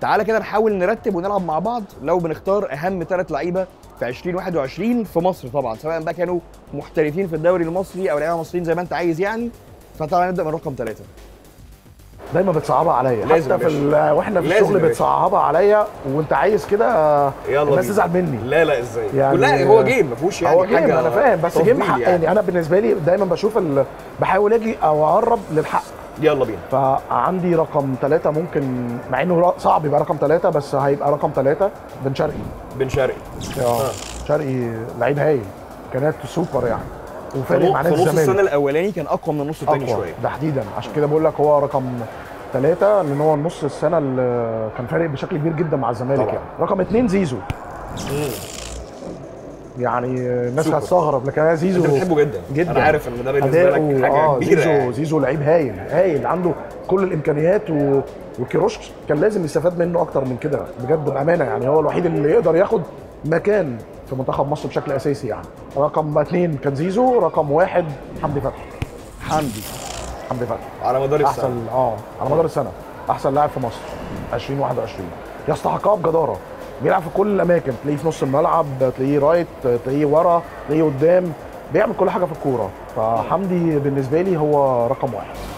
تعالى كده نحاول نرتب ونلعب مع بعض لو بنختار اهم 3 لعيبه في 2021 في مصر، طبعا سواء بقى كانوا محترفين في الدوري المصري او لعيبه مصريين زي ما انت عايز يعني. فطبعا نبدا من رقم 3. دايما بتصعبها عليا حتى في واحنا في الشغل بتصعبها عليا وانت عايز كده الناس تزعل مني. لا لا ازاي يعني؟ لا هو جيم ما فيهوش يعني حاجه، انا فاهم بس جيم حقاني يعني. انا بالنسبه لي دايما بشوف بحاول اجي او اقرب للحق. يلا بينا. فعندي رقم 3 ممكن، مع انه صعب يبقى رقم 3 بس هيبقى رقم 3 بنشرقي. شرقي لعيب هايل، كانت سوبر يعني وفارق مع نادي الزمالك. نص السنه الاولاني كان اقوى من النص الثاني شويه تحديدا، عشان كده بقول لك هو رقم 3 لان هو نص السنه اللي كان فارق بشكل كبير جدا مع الزمالك طبعا. يعني رقم 2 زيزو. يعني الناس هتستغرب لكن انا زيزو بحبه جدا. انا عارف ان ده بالنسبه لك حاجه كبيره. زيزو لعيب هايل، عنده كل الامكانيات وكيروش كان لازم يستفاد منه اكتر من كده بجد بامانه يعني. هو الوحيد اللي يقدر ياخد مكان في منتخب مصر بشكل اساسي يعني. رقم 2 كان زيزو، رقم 1 حمدي فتحي على مدار السنه احسن على مدار السنه احسن لاعب في مصر 2021، يستحقها بجداره. بيلعب في كل الاماكن، تلاقيه في نص الملعب، تلاقيه رايت، تلاقيه ورا، تلاقيه قدام، بيعمل كل حاجه في الكوره. فحمدي بالنسبه لي هو رقم 1.